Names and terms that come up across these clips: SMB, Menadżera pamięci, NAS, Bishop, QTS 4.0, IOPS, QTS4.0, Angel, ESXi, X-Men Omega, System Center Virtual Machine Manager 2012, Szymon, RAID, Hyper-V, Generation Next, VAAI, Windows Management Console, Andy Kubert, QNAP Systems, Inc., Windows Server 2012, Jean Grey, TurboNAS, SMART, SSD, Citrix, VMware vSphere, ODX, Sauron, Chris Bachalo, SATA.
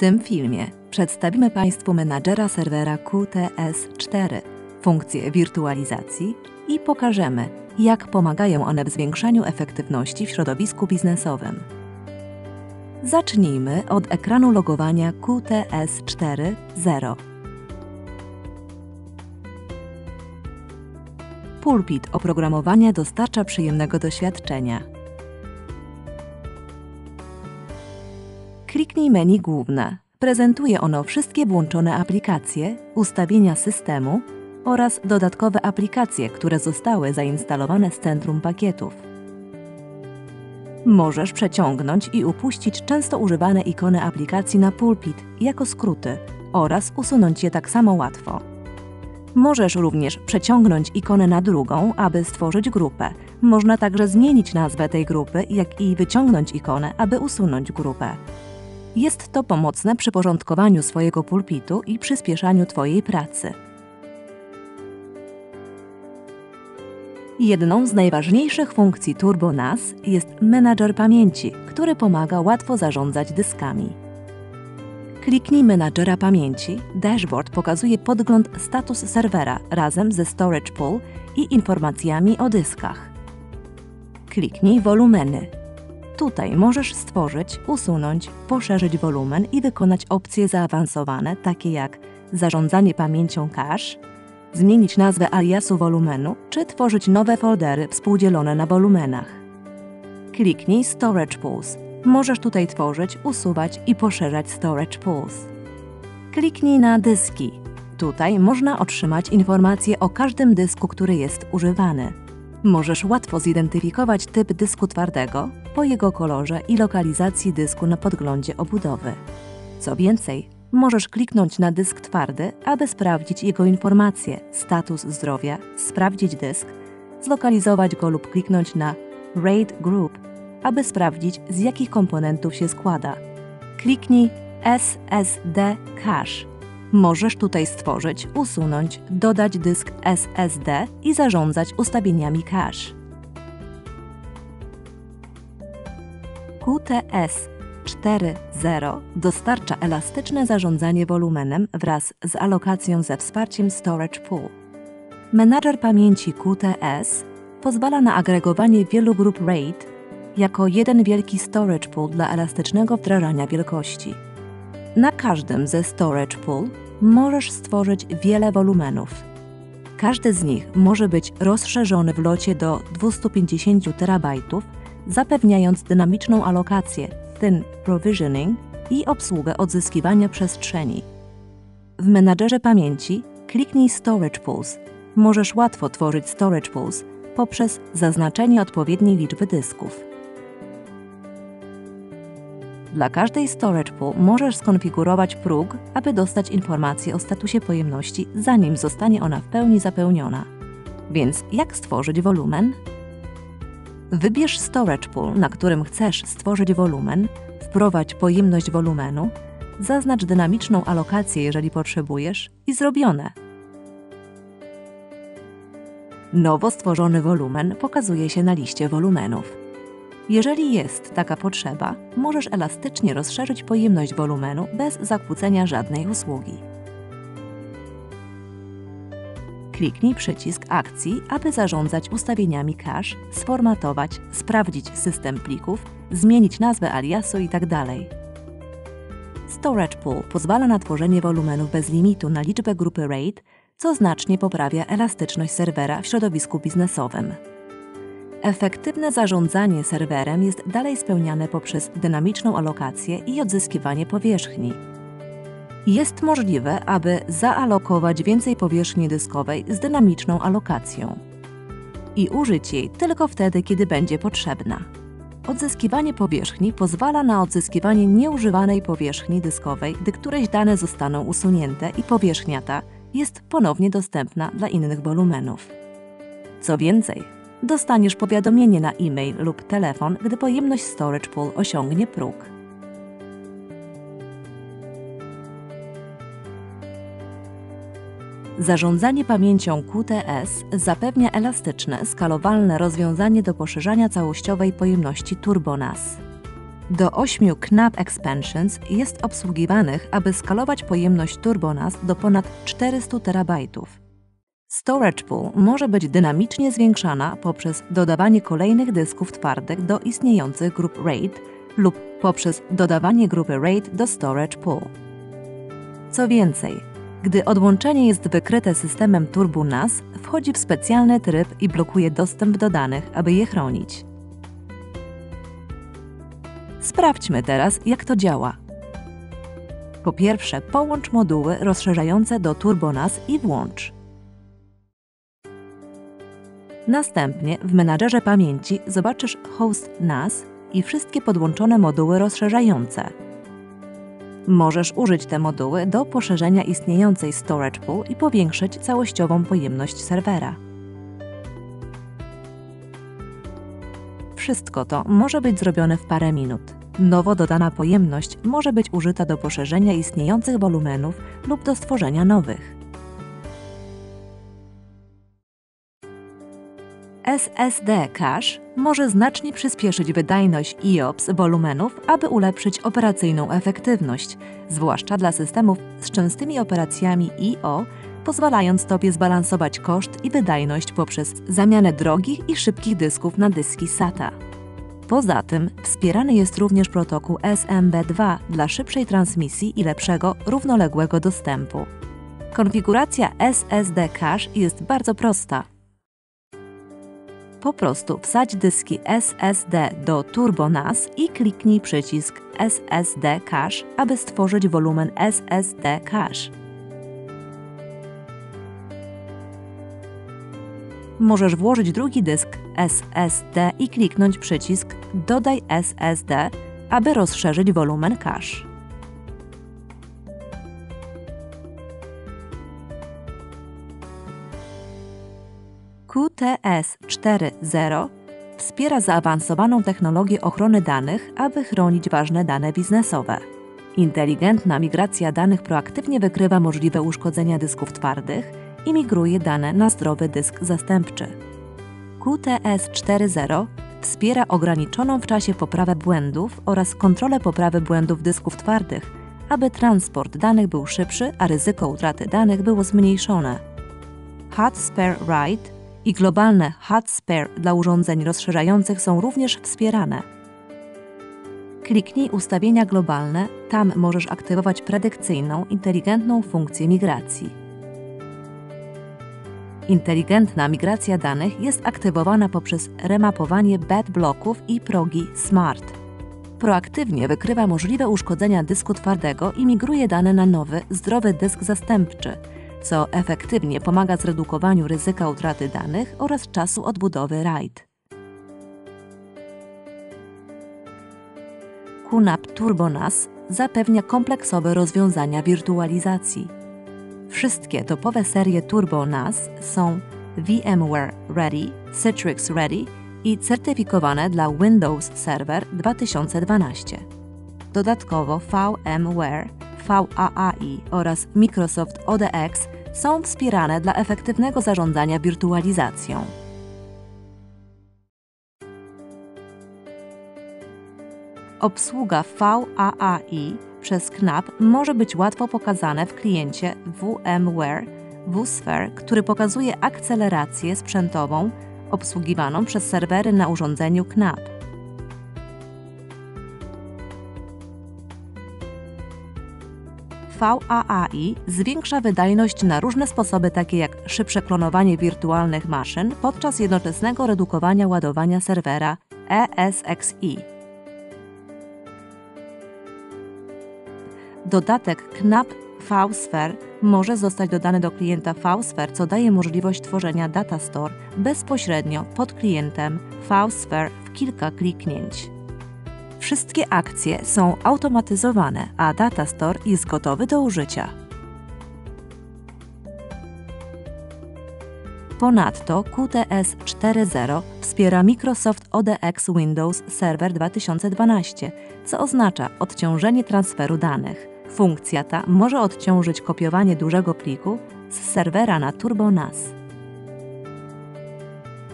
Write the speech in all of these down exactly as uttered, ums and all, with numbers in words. W tym filmie przedstawimy Państwu menadżera serwera Q T S cztery, funkcje wirtualizacji i pokażemy, jak pomagają one w zwiększaniu efektywności w środowisku biznesowym. Zacznijmy od ekranu logowania Q T S cztery zero. Pulpit oprogramowania dostarcza przyjemnego doświadczenia. Kliknij menu główne. Prezentuje ono wszystkie włączone aplikacje, ustawienia systemu oraz dodatkowe aplikacje, które zostały zainstalowane z centrum pakietów. Możesz przeciągnąć i upuścić często używane ikony aplikacji na pulpit jako skróty oraz usunąć je tak samo łatwo. Możesz również przeciągnąć ikonę na drugą, aby stworzyć grupę. Można także zmienić nazwę tej grupy, jak i wyciągnąć ikonę, aby usunąć grupę. Jest to pomocne przy porządkowaniu swojego pulpitu i przyspieszaniu Twojej pracy. Jedną z najważniejszych funkcji TurboNAS jest menadżer pamięci, który pomaga łatwo zarządzać dyskami. Kliknij menadżera pamięci. Dashboard pokazuje podgląd status serwera razem ze Storage Pool i informacjami o dyskach. Kliknij wolumeny. Tutaj możesz stworzyć, usunąć, poszerzyć wolumen i wykonać opcje zaawansowane, takie jak zarządzanie pamięcią cache, zmienić nazwę aliasu wolumenu, czy tworzyć nowe foldery współdzielone na wolumenach. Kliknij Storage Pools. Możesz tutaj tworzyć, usuwać i poszerzać Storage Pools. Kliknij na Dyski. Tutaj można otrzymać informacje o każdym dysku, który jest używany. Możesz łatwo zidentyfikować typ dysku twardego po jego kolorze i lokalizacji dysku na podglądzie obudowy. Co więcej, możesz kliknąć na dysk twardy, aby sprawdzić jego informacje, status zdrowia, sprawdzić dysk, zlokalizować go lub kliknąć na RAID Group, aby sprawdzić, z jakich komponentów się składa. Kliknij S S D Cache. Możesz tutaj stworzyć, usunąć, dodać dysk S S D i zarządzać ustawieniami cache. Q T S cztery zero dostarcza elastyczne zarządzanie wolumenem wraz z alokacją ze wsparciem Storage Pool. Menadżer pamięci Q T S pozwala na agregowanie wielu grup RAID jako jeden wielki Storage Pool dla elastycznego wdrażania wielkości. Na każdym ze Storage Pool możesz stworzyć wiele wolumenów. Każdy z nich może być rozszerzony w locie do dwustu pięćdziesięciu terabajtów, zapewniając dynamiczną alokację, w tym provisioning i obsługę odzyskiwania przestrzeni. W menadżerze pamięci kliknij Storage Pools. Możesz łatwo tworzyć Storage Pools poprzez zaznaczenie odpowiedniej liczby dysków. Dla każdej Storage Pool możesz skonfigurować próg, aby dostać informację o statusie pojemności, zanim zostanie ona w pełni zapełniona. Więc jak stworzyć wolumen? Wybierz Storage Pool, na którym chcesz stworzyć wolumen, wprowadź pojemność wolumenu, zaznacz dynamiczną alokację, jeżeli potrzebujesz, i zrobione. Nowo stworzony wolumen pokazuje się na liście wolumenów. Jeżeli jest taka potrzeba, możesz elastycznie rozszerzyć pojemność wolumenu bez zakłócenia żadnej usługi. Kliknij przycisk akcji, aby zarządzać ustawieniami cache, sformatować, sprawdzić system plików, zmienić nazwę aliasu itd. Storage Pool pozwala na tworzenie wolumenów bez limitu na liczbę grupy RAID, co znacznie poprawia elastyczność serwera w środowisku biznesowym. Efektywne zarządzanie serwerem jest dalej spełniane poprzez dynamiczną alokację i odzyskiwanie powierzchni. Jest możliwe, aby zaalokować więcej powierzchni dyskowej z dynamiczną alokacją i użyć jej tylko wtedy, kiedy będzie potrzebna. Odzyskiwanie powierzchni pozwala na odzyskiwanie nieużywanej powierzchni dyskowej, gdy któreś dane zostaną usunięte i powierzchnia ta jest ponownie dostępna dla innych wolumenów. Co więcej, dostaniesz powiadomienie na e-mail lub telefon, gdy pojemność Storage Pool osiągnie próg. Zarządzanie pamięcią Q T S zapewnia elastyczne, skalowalne rozwiązanie do poszerzania całościowej pojemności TurboNAS. Do ośmiu knap expansions jest obsługiwanych, aby skalować pojemność TurboNAS do ponad czterystu terabajtów. Storage pool może być dynamicznie zwiększana poprzez dodawanie kolejnych dysków twardych do istniejących grup RAID lub poprzez dodawanie grupy RAID do storage pool. Co więcej, gdy odłączenie jest wykryte systemem TurboNAS, wchodzi w specjalny tryb i blokuje dostęp do danych, aby je chronić. Sprawdźmy teraz, jak to działa. Po pierwsze, połącz moduły rozszerzające do TurboNAS i włącz. Następnie w menadżerze pamięci zobaczysz host NAS i wszystkie podłączone moduły rozszerzające. Możesz użyć te moduły do poszerzenia istniejącej storage pool i powiększyć całościową pojemność serwera. Wszystko to może być zrobione w parę minut. Nowo dodana pojemność może być użyta do poszerzenia istniejących wolumenów lub do stworzenia nowych. S S D cache może znacznie przyspieszyć wydajność I O P S wolumenów, aby ulepszyć operacyjną efektywność, zwłaszcza dla systemów z częstymi operacjami I O, pozwalając Tobie zbalansować koszt i wydajność poprzez zamianę drogich i szybkich dysków na dyski SATA. Poza tym wspierany jest również protokół S M B dwa dla szybszej transmisji i lepszego, równoległego dostępu. Konfiguracja S S D cache jest bardzo prosta. Po prostu wsadź dyski S S D do TurboNAS i kliknij przycisk S S D Cache, aby stworzyć wolumen S S D Cache. Możesz włożyć drugi dysk S S D i kliknąć przycisk Dodaj S S D, aby rozszerzyć wolumen cache. Q T S cztery zero wspiera zaawansowaną technologię ochrony danych, aby chronić ważne dane biznesowe. Inteligentna migracja danych proaktywnie wykrywa możliwe uszkodzenia dysków twardych i migruje dane na zdrowy dysk zastępczy. Q T S cztery zero wspiera ograniczoną w czasie poprawę błędów oraz kontrolę poprawy błędów dysków twardych, aby transport danych był szybszy, a ryzyko utraty danych było zmniejszone. Hot Spare Write i globalne Hot Spare dla urządzeń rozszerzających są również wspierane. Kliknij Ustawienia globalne, tam możesz aktywować predykcyjną, inteligentną funkcję migracji. Inteligentna migracja danych jest aktywowana poprzez remapowanie bad bloków i progi SMART. Proaktywnie wykrywa możliwe uszkodzenia dysku twardego i migruje dane na nowy, zdrowy dysk zastępczy, co efektywnie pomaga zredukowaniu ryzyka utraty danych oraz czasu odbudowy RAID. Q N A P TurboNAS zapewnia kompleksowe rozwiązania wirtualizacji. Wszystkie topowe serie TurboNAS są VMware Ready, Citrix Ready i certyfikowane dla Windows Server dwa tysiące dwanaście. Dodatkowo VMware, V A A I oraz Microsoft O D X są wspierane dla efektywnego zarządzania wirtualizacją. Obsługa V A A I przez K N A P może być łatwo pokazane w kliencie VMware vSphere, który pokazuje akcelerację sprzętową obsługiwaną przez serwery na urządzeniu K N A P. V A A I zwiększa wydajność na różne sposoby, takie jak szybsze klonowanie wirtualnych maszyn podczas jednoczesnego redukowania ładowania serwera E S X i. Dodatek K N A P vSphere może zostać dodany do klienta vSphere, co daje możliwość tworzenia data store bezpośrednio pod klientem vSphere w kilka kliknięć. Wszystkie akcje są automatyzowane, a Data Store jest gotowy do użycia. Ponadto Q T S cztery zero wspiera Microsoft O D X Windows Server dwa tysiące dwanaście, co oznacza odciążenie transferu danych. Funkcja ta może odciążyć kopiowanie dużego pliku z serwera na TurboNAS.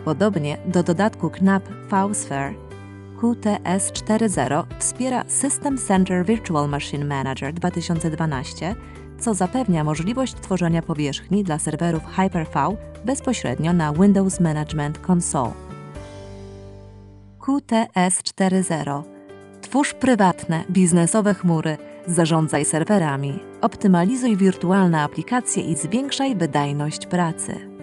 Podobnie do dodatku K N A P vSphere Q T S cztery zero wspiera System Center Virtual Machine Manager dwa tysiące dwanaście, co zapewnia możliwość tworzenia powierzchni dla serwerów Hyper-V bezpośrednio na Windows Management Console. Q T S cztery zero. Twórz prywatne, biznesowe chmury, zarządzaj serwerami, optymalizuj wirtualne aplikacje i zwiększaj wydajność pracy.